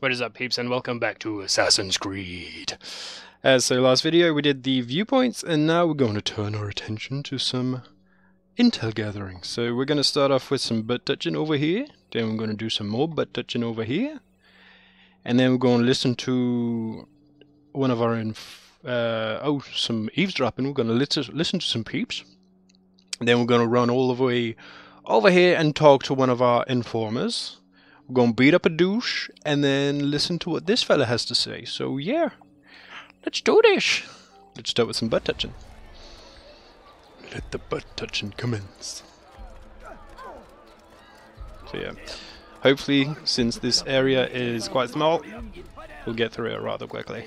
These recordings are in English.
What is up, peeps, and welcome back to Assassin's Creed. As so last video, we did the viewpoints, and now we're going to turn our attention to some intel gathering. So we're going to start off with some butt touching over here, then we're going to do some more butt touching over here, and then we're going to listen to one of our some eavesdropping. We're going to listen to some peeps, and then we're going to run all the way over here and talk to one of our informers. We're gonna beat up a douche and then listen to what this fella has to say. So yeah, let's do this. Let's start with some butt touching. Let the butt touching commence. So yeah, hopefully since this area is quite small, we'll get through it rather quickly.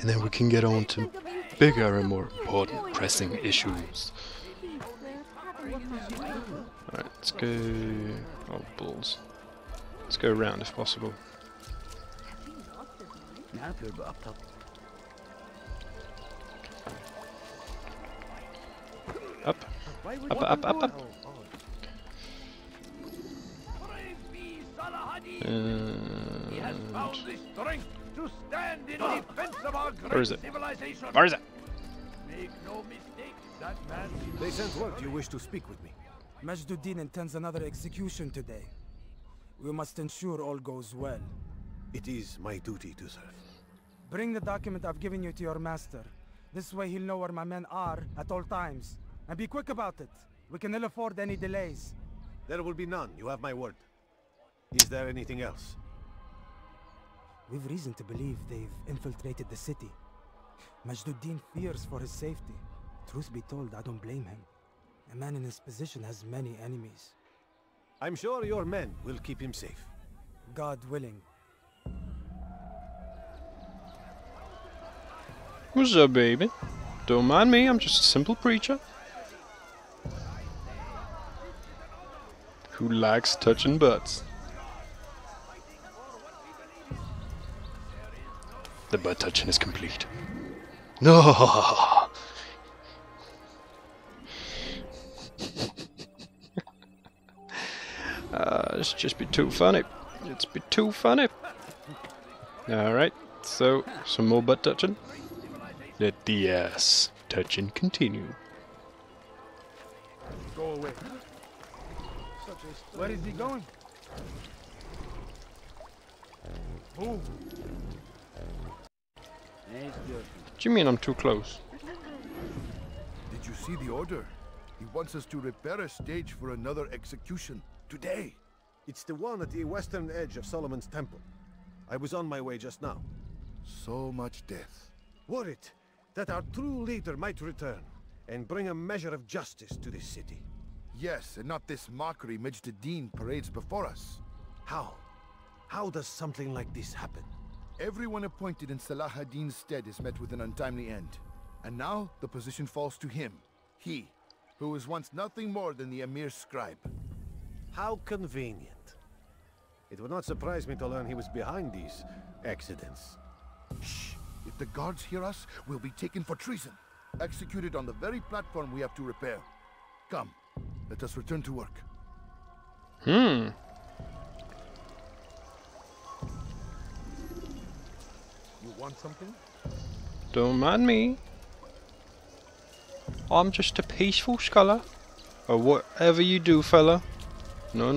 And then we can get on to bigger and more important pressing issues. Alright, let's go... oh, balls. Let's go around if possible. Up. Up. Where is it? Make no mistake, that man... They sent word you wish to speak with me. Majd al-Din intends another execution today. We must ensure all goes well. It is my duty to serve. Bring the document I've given you to your master. This way he'll know where my men are at all times. And be quick about it. We can ill afford any delays. There will be none. You have my word. Is there anything else? We've reason to believe they've infiltrated the city. Majd al-Din fears for his safety. Truth be told, I don't blame him. A man in his position has many enemies. I'm sure your men will keep him safe. God willing. What's up, baby? Don't mind me, I'm just a simple preacher who likes touching butts. The butt touching is complete. No! This just be too funny. It's be too funny. Alright, so some more butt touching. Let the ass touching continue. Go away. Where is he going? Move. What do you mean I'm too close? Did you see the order? He wants us to repair a stage for another execution. Today! It's the one at the western edge of Solomon's temple. I was on my way just now. So much death. Were it that our true leader might return and bring a measure of justice to this city. Yes, and not this mockery Majd al-Din parades before us. How? How does something like this happen? Everyone appointed in Salah al-Din's stead is met with an untimely end. And now the position falls to him. He, who was once nothing more than the Emir's scribe. How convenient. It would not surprise me to learn he was behind these accidents. Shh! If the guards hear us, we'll be taken for treason. Executed on the very platform we have to repair. Come, let us return to work. You want something? Don't mind me. I'm just a peaceful scholar. Or whatever you do, fella. No.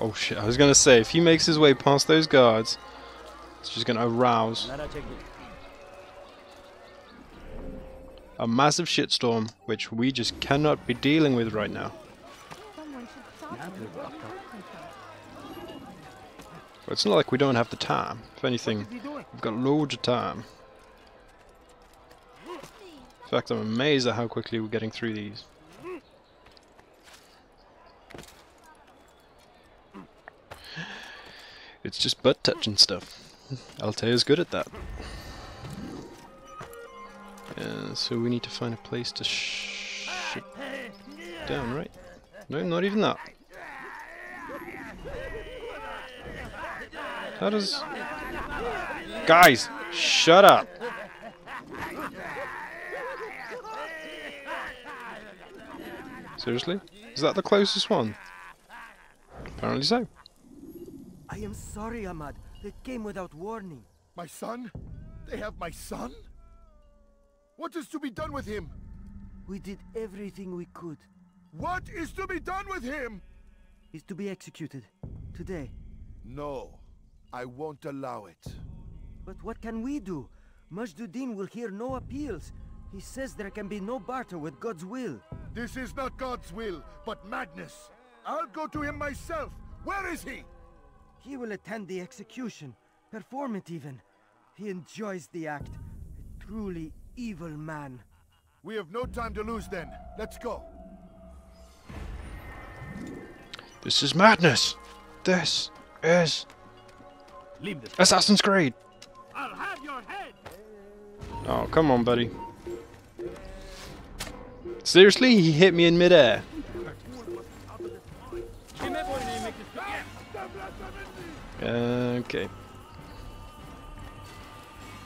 Oh shit, I was gonna say, if he makes his way past those guards, it's just gonna arouse a massive shitstorm, which we just cannot be dealing with right now. But it's not like we don't have the time. If anything, we've got loads of time. In fact, I'm amazed at how quickly we're getting through these. It's just butt touching stuff. Altair's good at that. So we need to find a place to shit down, right? No, not even that. How does... guys, shut up! Seriously? Is that the closest one? Apparently so. I am sorry, Ahmad. They came without warning. My son? They have my son? What is to be done with him? We did everything we could. What is to be done with him? He's to be executed. Today. No. I won't allow it. But what can we do? Majd al-Din will hear no appeals. He says there can be no barter with God's will. This is not God's will, but madness. I'll go to him myself. Where is he? He will attend the execution, perform it even. He enjoys the act. A truly evil man. We have no time to lose then. Let's go. This is madness. This is Assassin's Creed. I'll have your head. Oh, come on, buddy. Seriously, he hit me in midair. Okay.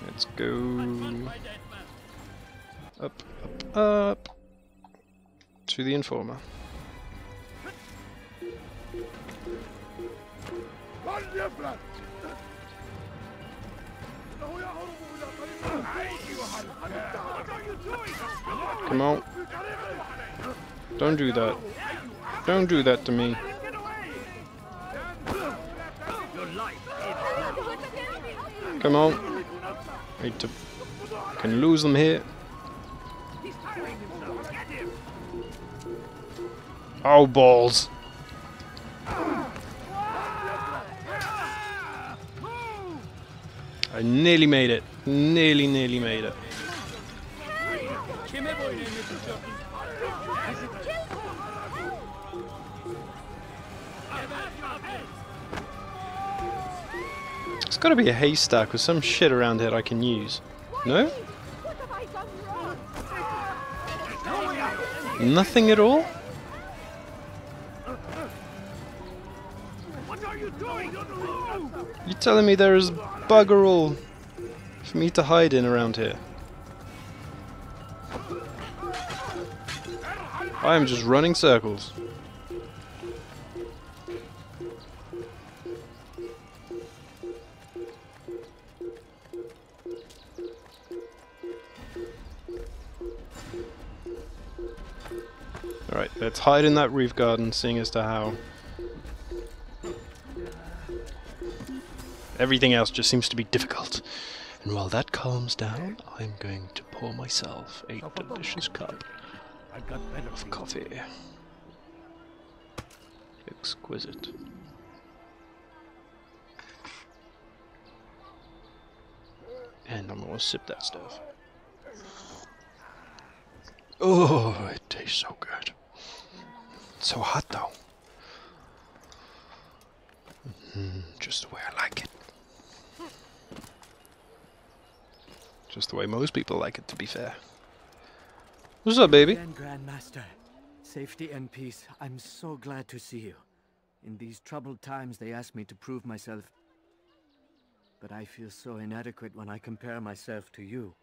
Let's go up, up, up to the informer. Come on. Don't do that. Don't do that to me. Come on. Need to... Can lose them here. Oh, balls. I nearly made it. Nearly made it. There's gotta be a haystack or some shit around here I can use. No? Nothing at all? You're telling me there is bugger all for me to hide in around here? I am just running circles. Alright, let's hide in that roof garden, seeing as to how everything else just seems to be difficult. And while that calms down, I'm going to pour myself a delicious cup of coffee. Exquisite. And I'm gonna sip that stuff. Oh, it tastes so good. It's so hot though. Just the way I like it. Just the way most people like it, to be fair. What's up, baby? Grandmaster, safety and peace. I'm so glad to see you. In these troubled times, they ask me to prove myself. But I feel so inadequate when I compare myself to you.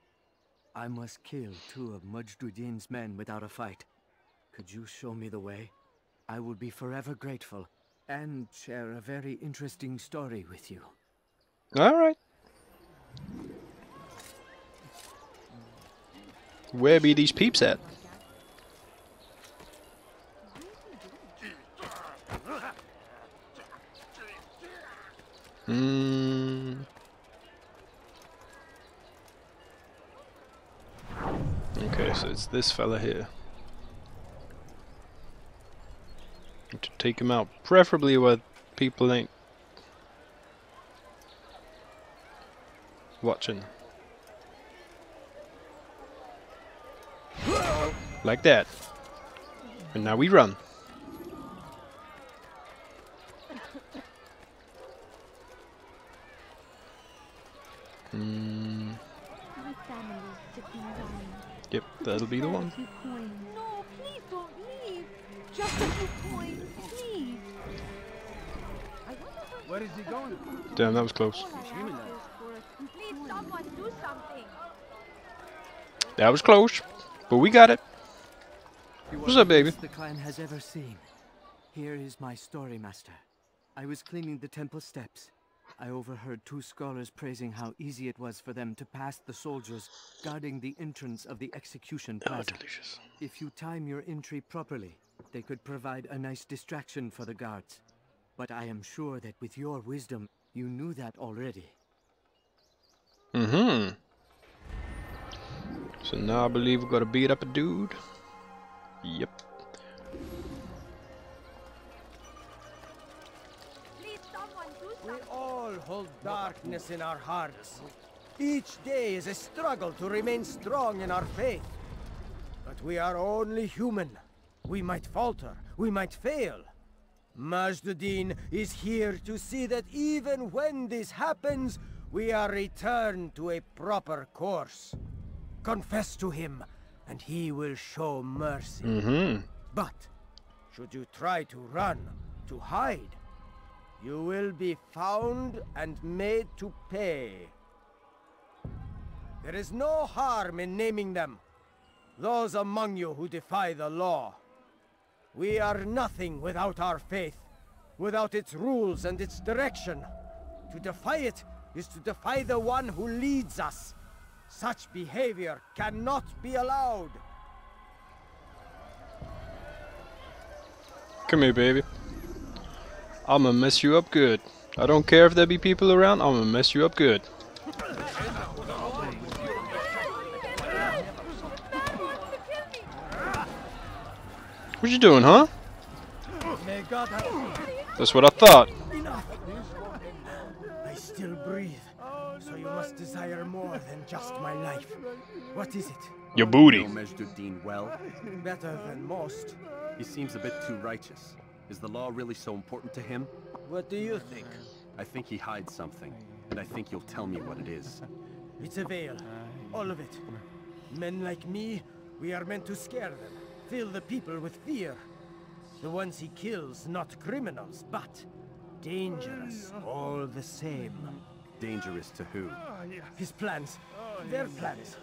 I must kill two of Majd al-Din's men without a fight. Could you show me the way? I will be forever grateful and share a very interesting story with you. All right. Where be these peeps at? Okay, so it's this fella here. Need to take him out, preferably where people ain't watching. Like that. And now we run. Yep, that'll be the one. No, please don't leave. Just a few coins, please. Where is he going? Damn, that was close. Please, someone do something. That was close, but we got it. What's up, baby? The clan has ever seen. Here is my story, master. I was cleaning the temple steps. I overheard two scholars praising how easy it was for them to pass the soldiers guarding the entrance of the Execution Plaza. Oh, delicious. If you time your entry properly, they could provide a nice distraction for the guards. But I am sure that with your wisdom, you knew that already. Mm-hmm. So now I believe we're gonna beat up a dude. Yep. We all hold darkness in our hearts. Each day is a struggle to remain strong in our faith. But we are only human. We might falter, we might fail. Majd al-Din is here to see that even when this happens, we are returned to a proper course. Confess to him, and he will show mercy. Mm-hmm. But should you try to run, to hide, you will be found and made to pay. There is no harm in naming them, those among you who defy the law. We are nothing without our faith, without its rules and its direction. To defy it is to defy the one who leads us. Such behavior cannot be allowed. Come here, baby. I'm gonna mess you up good. I don't care if there be people around, I'm gonna mess you up good. What you doing, huh? That's what I thought. I still breathe, so you must desire more than just my life. What is it? Your booty. You know Majd al-Din well? Better than most. He seems a bit too righteous. Is the law really so important to him? What do you think? I think he hides something, and I think you'll tell me what it is. It's a veil, all of it. Men like me, we are meant to scare them, fill the people with fear. The ones he kills, not criminals, but dangerous all the same. Dangerous to who? His plans, their plans.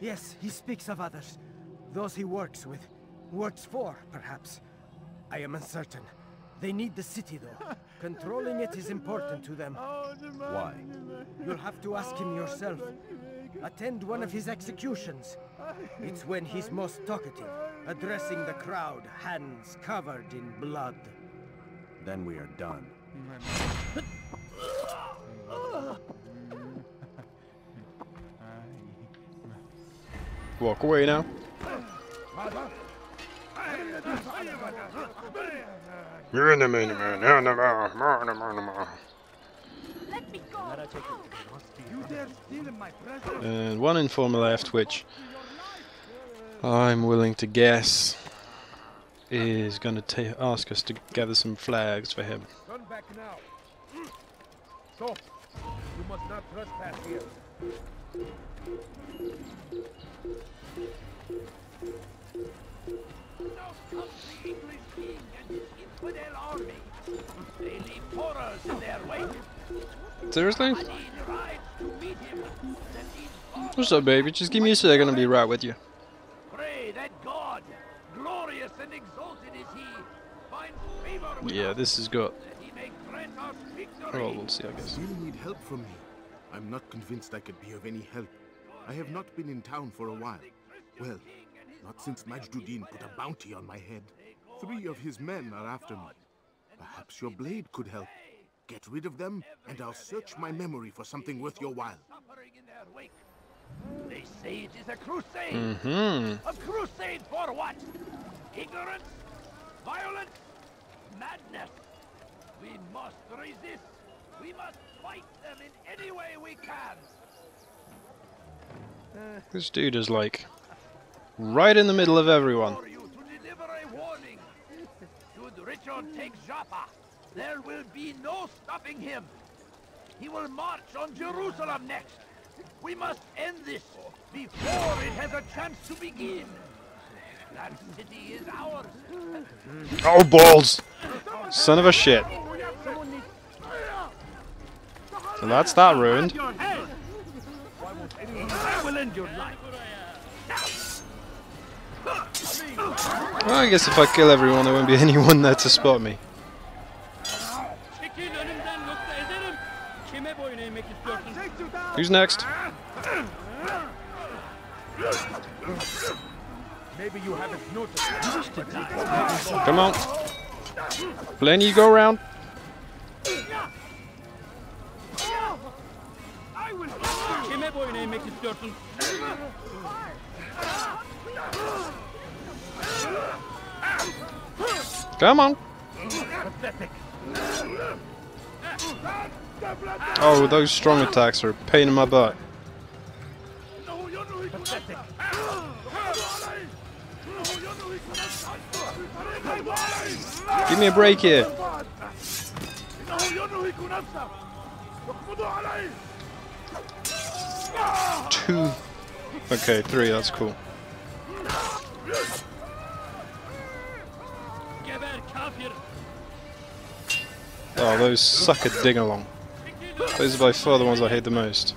Yes, he speaks of others, those he works with, works for, perhaps. I am uncertain. They need the city, though. Controlling it is important to them. Why? You'll have to ask him yourself. Attend one of his executions. It's when he's most talkative, addressing the crowd, hands covered in blood. Then we are done. Walk away now. And one informer left, which I'm willing to guess is going to ask us to gather some flags for him. Run back now. Stop. You must not trespass here. Seriously? What's up, baby? Just give me a second, I'll be right with you. Pray that God, glorious and exalted is He, finds favor with us. Yeah, this has got. Oh, we'll see, I guess. You need help from me. I'm not convinced I could be of any help. I have not been in town for a while. Well, not since Majd al-Din put a bounty on my head. 3 of his men are after me. Perhaps your blade could help. Get rid of them, and I'll search my memory for something worth your while. They say it is a crusade. Mm-hmm. A crusade for what? Ignorance? Violence? Madness? We must resist. We must fight them in any way we can. This dude is like right in the middle of everyone. Should Richard take Joppa, there will be no stopping him. He will march on Jerusalem next. We must end this before it has a chance to begin. That city is ours. Oh, balls! Son of a shit. So that's that ruined. I will end your life. Well, I guess if I kill everyone, there won't be anyone there to spot me. Who's next? Maybe you haven't noticed. Come on. Blaine, you go around. Come on. Oh, those strong attacks are a pain in my butt. Give me a break here. Two. Okay, three, that's cool. Oh, those sucker ding-along. Those are by far the ones I hate the most.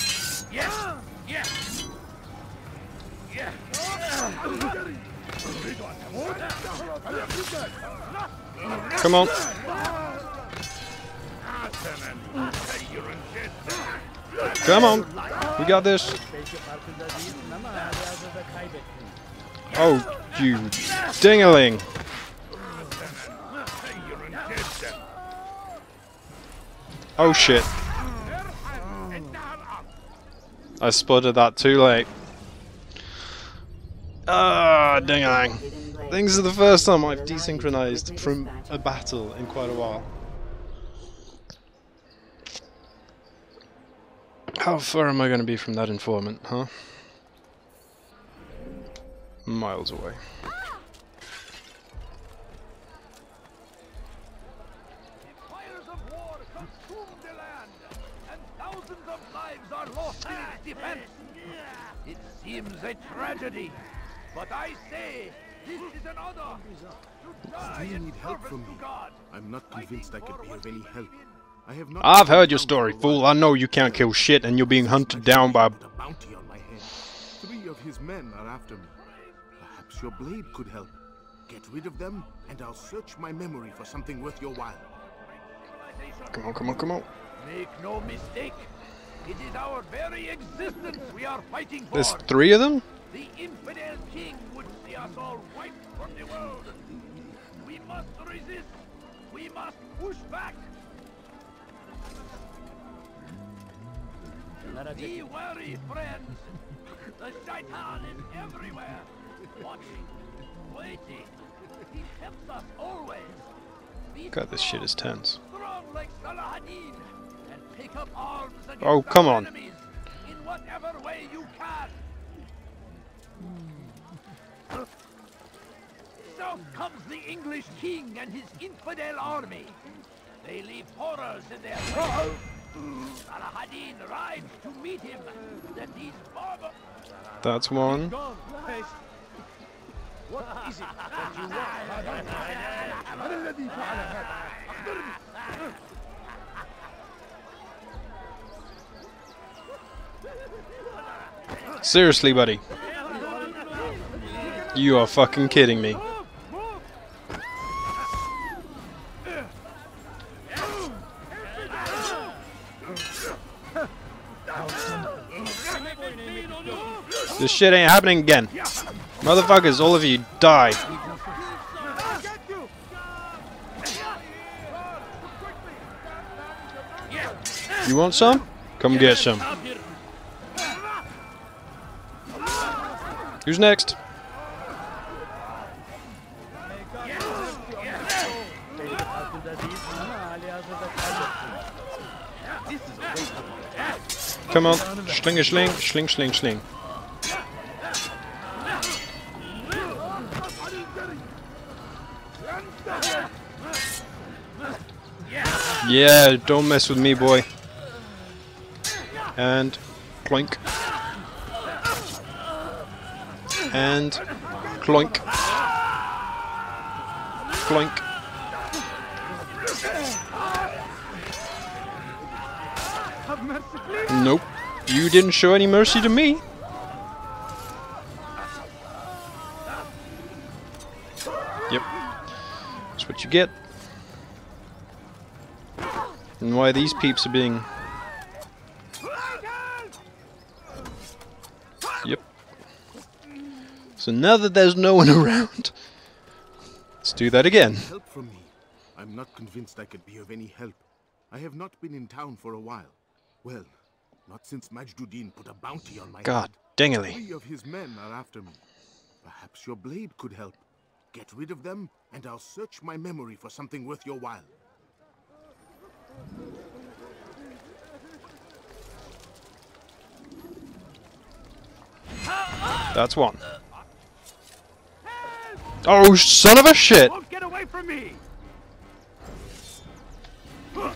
Come on. Come on. We got this. Oh, you ding-a-ling. Oh shit. I spotted that too late. Ah, ding-a-ling. Things are the first time I've desynchronized from a battle in quite a while. How far am I going to be from that informant, huh? Miles away. It seems a tragedy, but I say this is an honor. I need help from you. I'm not convinced I could be of any help. I've heard your story, fool. I know you can't kill shit, and you're being hunted down by a bounty on my head. Three of his men are after me. Perhaps your blade could help. Get rid of them, and I'll search my memory for something worth your while. Come on, come on, come on. Make no mistake. It is our very existence we are fighting for. There's three of them? The infidel king would see us all wiped from the world. We must resist. We must push back. Be wary, friends. The shaitan is everywhere, watching, waiting. He tempts us always. Be God, this shit is tense. Strong like Salah al-Din, and pick up arms against oh, come on. Enemies in whatever way you can. South comes the English king and his infidel army. They leave horrors in their wake. Al Hadid rides to meet him. That these barber. That's one. What is it that you want? Seriously, buddy. You are fucking kidding me. This shit ain't happening again. Motherfuckers, all of you die. You want some? Come get some. Who's next? Come on. Schlinge, schling, schling, schling, schling. Yeah, don't mess with me, boy. And cloink. And cloink. Cloink. Nope. You didn't show any mercy to me. Yep. That's what you get. and why these peeps are being... Yep. So now that there's no one around, let's do that again. Help from me. I'm not convinced I could be of any help. I have not been in town for a while. Well, not since Majd al-Din put a bounty on my head. God dingily. Three of his men are after me. Perhaps your blade could help. Get rid of them, and I'll search my memory for something worth your while. That's one. Oh, son of a shit! Won't get away from me. Oh,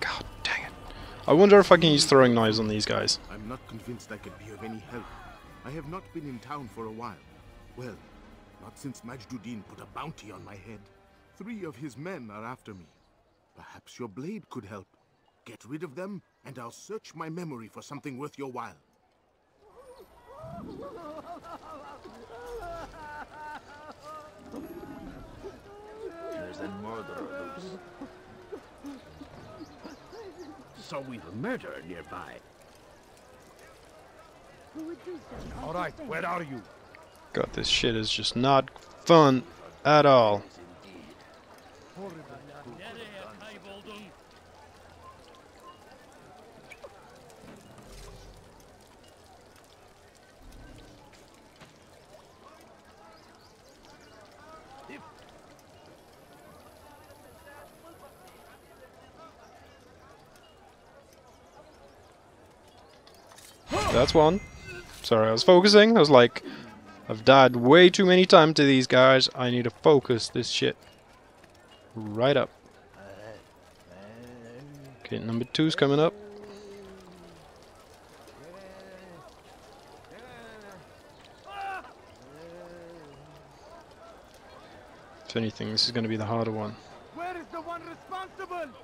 God dang it. I wonder if I can use throwing knives on these guys. I'm not convinced I could be of any help. I have not been in town for a while. Well, not since Majd al-Din put a bounty on my head. Three of his men are after me. Perhaps your blade could help. Get rid of them, and I'll search my memory for something worth your while. There's a murderer loose. So we've a murderer nearby. All right, where are you? God, this shit is just not fun at all. That's one. Sorry, I was focusing. I was like, I've died way too many times to these guys. I need to focus this shit right up. Okay, number two's coming up. If anything, this is going to be the harder one. Where is the one responsible?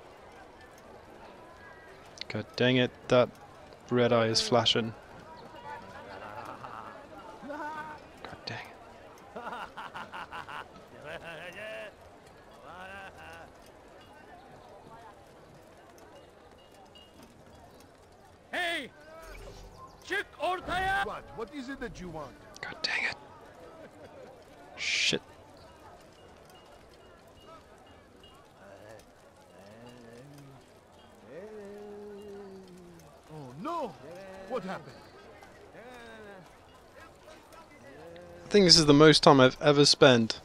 God dang it, that red eye is flashing. God dang it. Hey! Chick or tire? What is it that you want? God dang it. Shit. What happened? I think this is the most time I've ever spent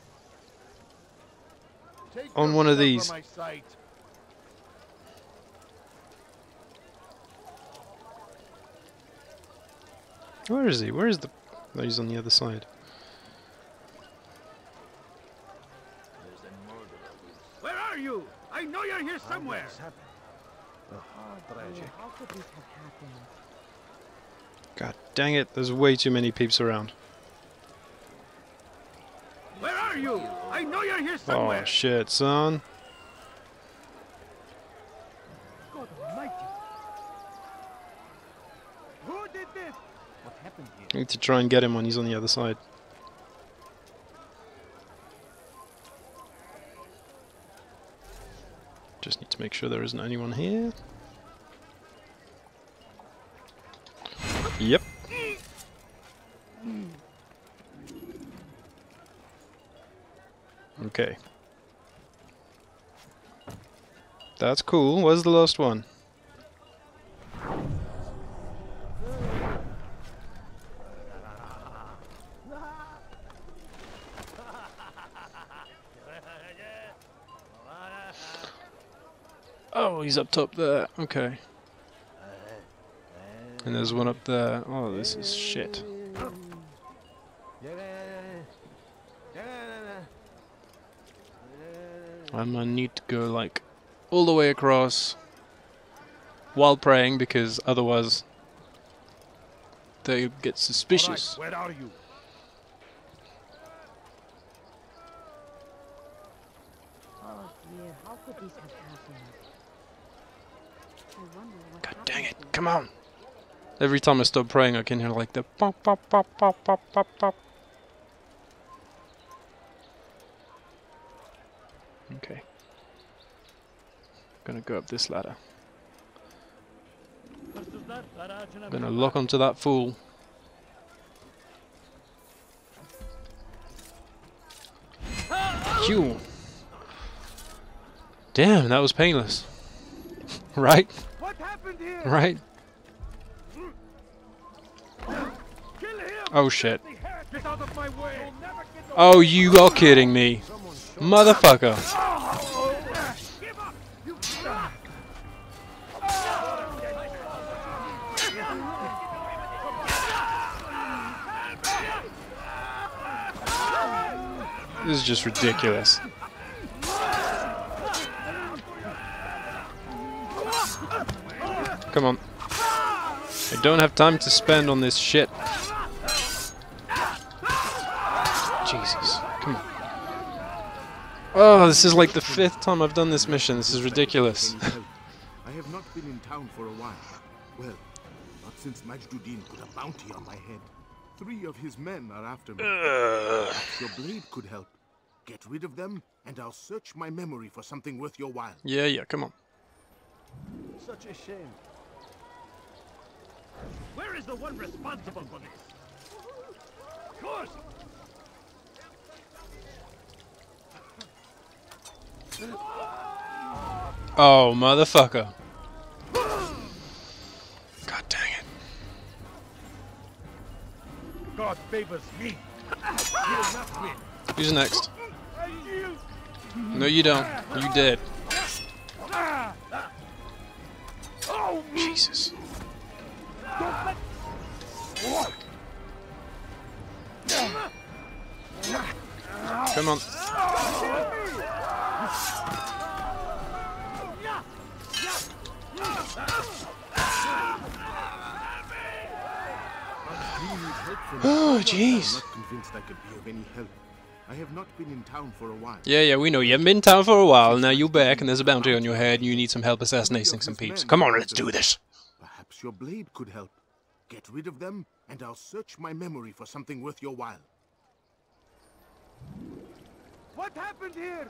on one of these. Where is he? Where is the... Oh, he's on the other side. Where are you? I know you're here somewhere. Tragic. How could this have happened? God dang it, there's way too many peeps around. Where are you? I know you're here somewhere. Oh shit, son. God almighty. Who did this? What happened here? I need to try and get him when he's on the other side. Just need to make sure there isn't anyone here. Yep. Okay. That's cool. Where's the last one? Oh, he's up top there. Okay. And there's one up there. Oh, this is shit. I'm gonna need to go like all the way across while praying, because otherwise they get suspicious. All right, where are you? Oh dear, how could this have happened? I wonder what God dang it, come on! Every time I stop praying, I can hear like the pop, pop, pop, pop, pop, pop, pop. Okay. Gonna go up this ladder. Gonna lock onto that fool. You. Damn, that was painless. Right? What happened here? Right? Oh shit. Oh, you are kidding me. Motherfucker. This is just ridiculous. Come on. I don't have time to spend on this shit. Jesus. Come on. Oh, this is like the 5th time I've done this mission. This is ridiculous. I have not been in town for a while. Well, not since Majd al-Din put a bounty on my head. 3 of his men are after me. Your blade could help. Get rid of them, and I'll search my memory for something worth your while. Yeah, yeah, come on. Such a shame. Where is the one responsible for this? Of course. Oh, motherfucker. God dang it. God favors me. You'll not win. Who's next? No, you don't. You dead. Jesus. Come on. Oh, jeez. I'm not convinced I could be of any help. I have not been in town for a while. Yeah, yeah, we know. You haven't been in town for a while. Now you're back, and there's a bounty on your head, and you need some help assassinating some peeps. Come on, let's do this. Perhaps your blade could help. Get rid of them, and I'll search my memory for something worth your while. What happened here?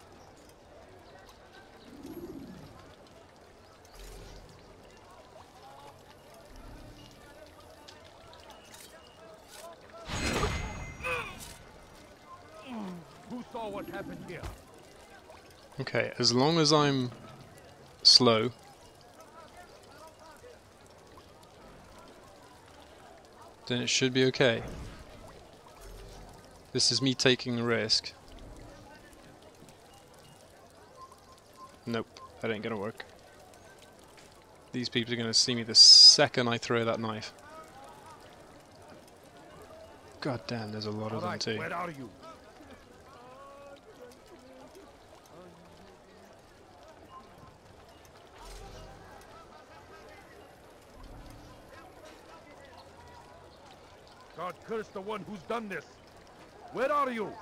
Saw what happened here. Okay, as long as I'm slow. Then it should be okay. This is me taking a risk. Nope, that ain't gonna work. These people are gonna see me the second I throw that knife. God damn, there's a lot of them too. Where are you? God curse the one who's done this. Where are you?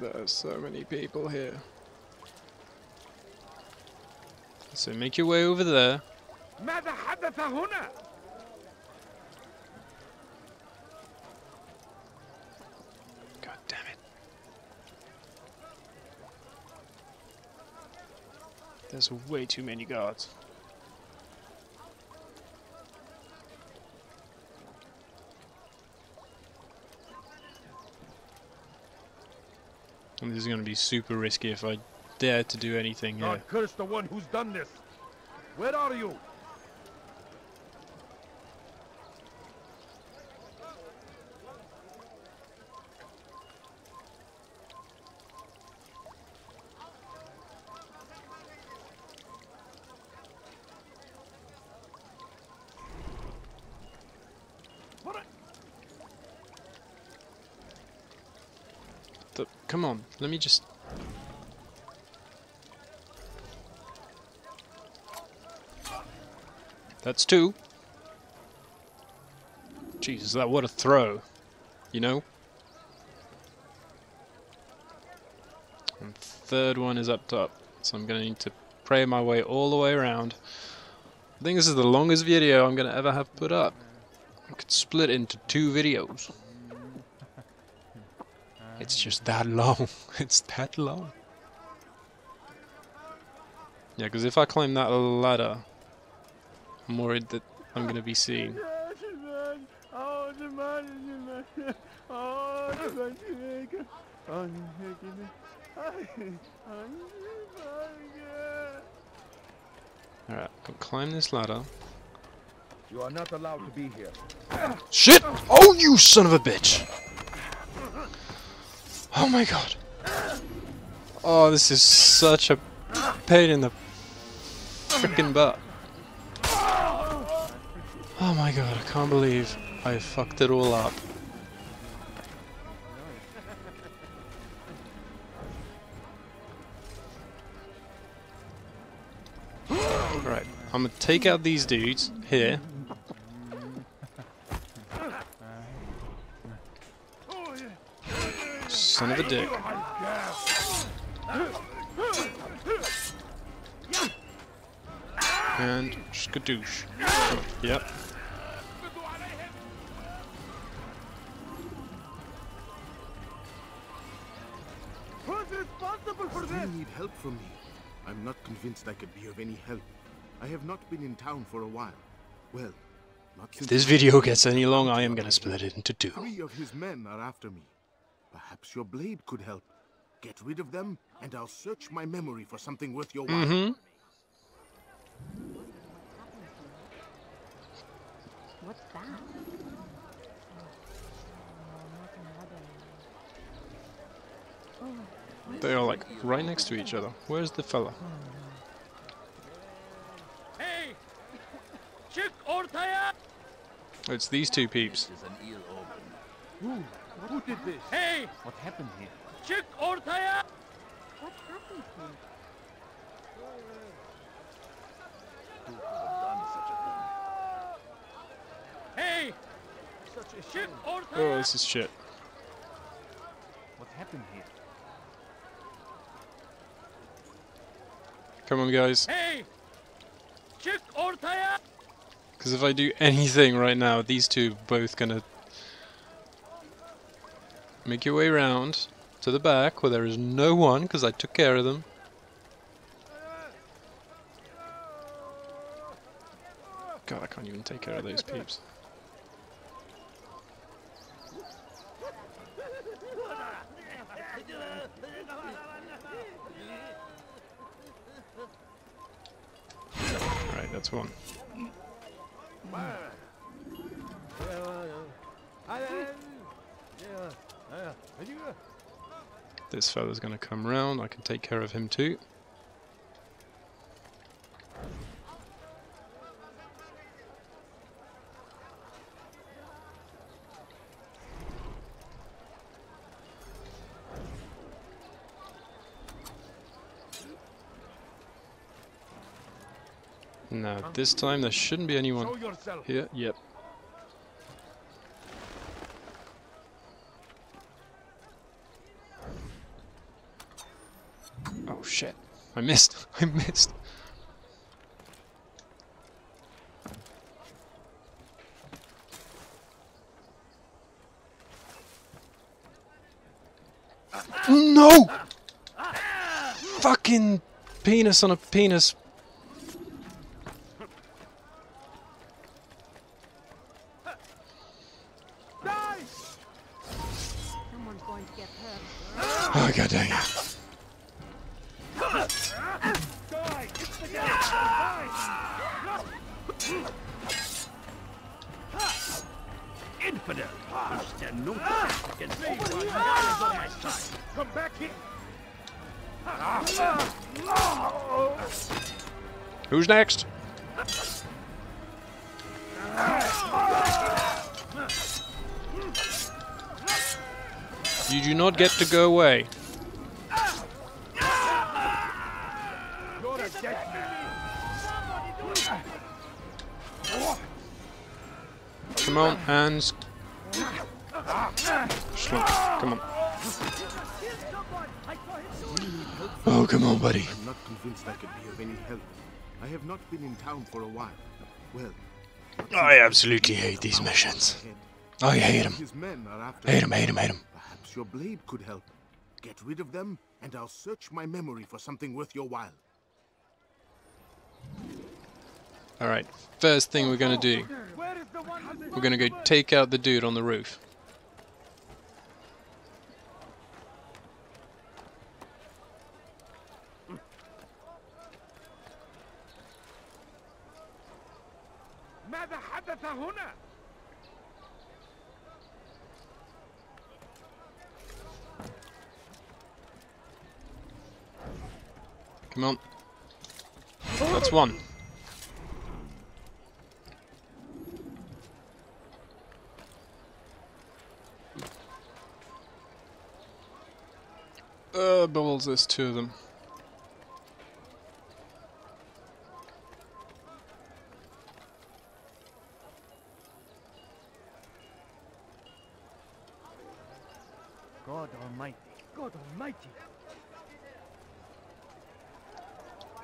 There are so many people here. So make your way over there. God damn it. There's way too many guards. This is going to be super risky if I dare to do anything here. God curse the one who's done this. Where are you? Come on, let me just... That's 2. Jesus, that what a throw, you know? And 3rd one is up top, so I'm going to need to pray my way all the way around. I think this is the longest video I'm going to ever have put up. I could split it into 2 videos. It's just that long. It's that long. Yeah, because if I climb that ladder, I'm worried that I'm going to be seen. Alright, I'll climb this ladder. You are not allowed to be here. Shit! Oh, you son of a bitch! Oh my god! Oh, this is such a pain in the frickin' butt. Oh my god, I can't believe I fucked it all up. Alright, I'm gonna take out these dudes here. Son of a dick. And skadoosh. Yep. Who's responsible for this? You need help from me. I'm not convinced I could be of any help. I have not been in town for a while. Well, not since. If this video gets any long, I am going to split it into two. 3 of his men are after me. Perhaps your blade could help. Get rid of them, and I'll search my memory for something worth your while. What's that? They are like right next to each other. Where's the fella? Hey! It's these two peeps. Who did this? Hey! What happened here? Chick or Taya! What happened here? Who could have done such a thing? Hey! Such a shit or Taya! Oh, this is shit. What happened here? Come on, guys. Hey! Chick or Taya! Because if I do anything right now, these two are both gonna. Make your way round to the back where there is no one because I took care of them. God, I can't even take care of those peeps. Right, that's one. This fella's gonna come round, I can take care of him too. Now, this time there shouldn't be anyone here. Yep. Oh shit, I missed, I missed. No! Fucking penis on a penis. Someone's going to get hurt. Oh god dang it. Infidel! No fucking thing! Come back here! Who's next? You do not get to go away. Come on, hands. Come on. Oh, come on, buddy. I'm not convinced I could be of any help. I have not been in town for a while. Well, I absolutely hate these missions. I hate them. Hate them. Perhaps your blade could help. Get rid of them, and I'll search my memory for something worth your while. Alright, first thing we're going to do, we're going to go take out the dude on the roof. Come on. That's one. Balls, there's two of them. God Almighty. God Almighty.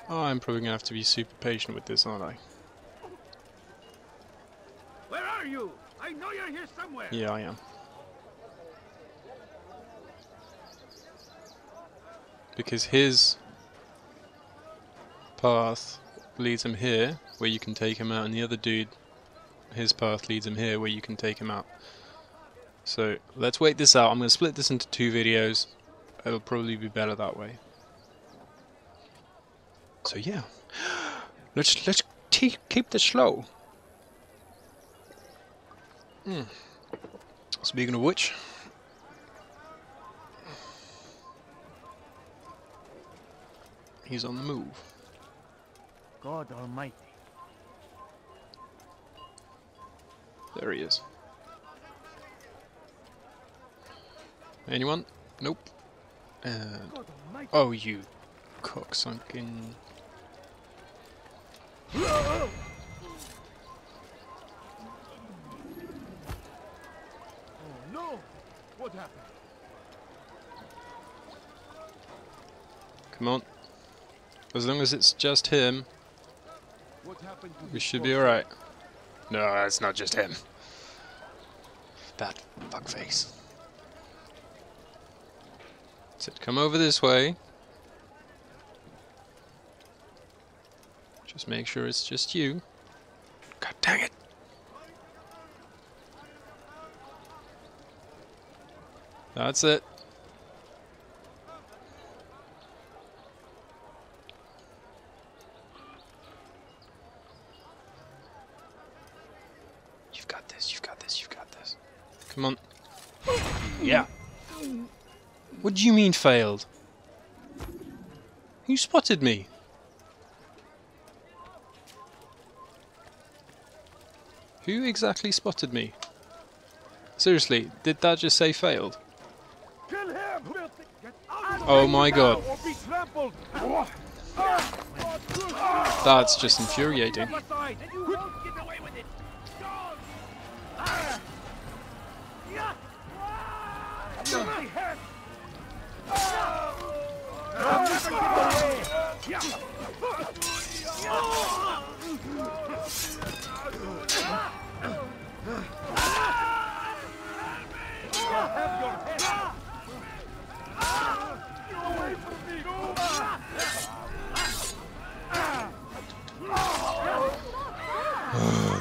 Oh, I'm probably gonna have to be super patient with this, aren't I? Where are you? I know you're here somewhere. Yeah, I am. Because his path leads him here, where you can take him out, and the other dude, his path leads him here, where you can take him out. So, let's wait this out. I'm going to split this into two videos. It'll probably be better that way. So, yeah. Let's keep this slow. Speaking of which... he's on the move. God Almighty. There he is. Anyone? Nope. And oh, you cocksunken. Oh no! What happened? Come on. As long as it's just him, we should be alright. No, it's not just him. That fuckface. So come over this way. Just make sure it's just you. God dang it! That's it. Come on. Yeah. What do you mean failed? You spotted me. Who exactly spotted me? Seriously, did that just say failed? Oh my god. That's just infuriating. Oh,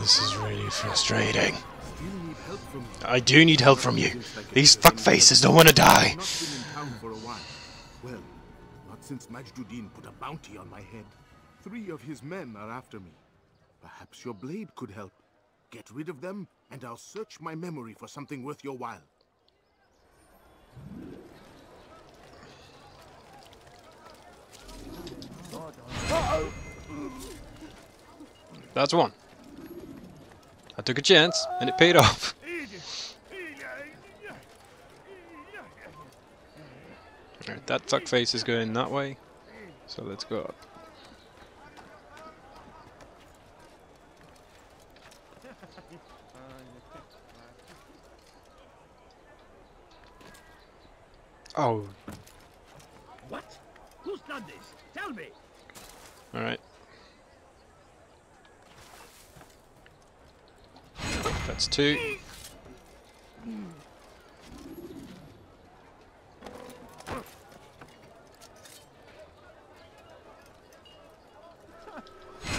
this is really frustrating. I do need help from you. These fuckfaces don't want to die. Well, not since Majd al-Din put a bounty on my head. 3 of his men are after me. Perhaps your blade could help. Get rid of them, and I'll search my memory for something worth your while. That's one. I took a chance, and it paid off. Alright, that fuckface is going that way, so let's go up. Oh. What? Who's done this? Tell me. Alright. That's 2.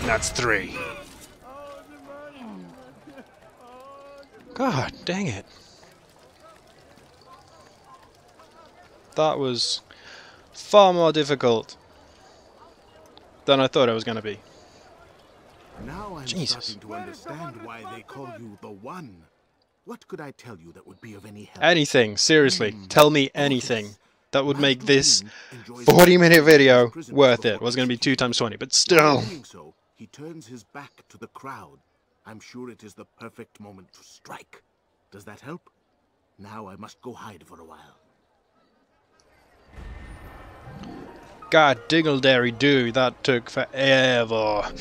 That's three. God dang it. That was far more difficult than I thought it was going to be. Now I'm starting to understand why they call you the One. What could I tell you that would be of any help? Anything, seriously. Tell me anything that would make this 40-minute video worth it. Well, it's going to be 2 times 20, but still. So, he turns his back to the crowd. I'm sure it is the perfect moment to strike. Does that help? Now I must go hide for a while. God dingledary do, that took forever.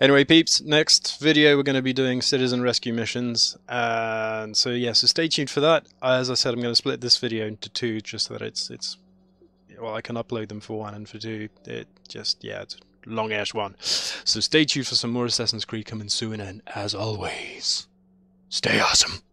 Anyway, peeps, next video we're going to be doing citizen rescue missions, and so yeah, so stay tuned for that. As I said, I'm going to split this video into 2, just so that it's well, I can upload them for 1, and for 2, it just, yeah, it's a long-ass one. So stay tuned for some more Assassin's Creed coming soon, and as always, stay awesome.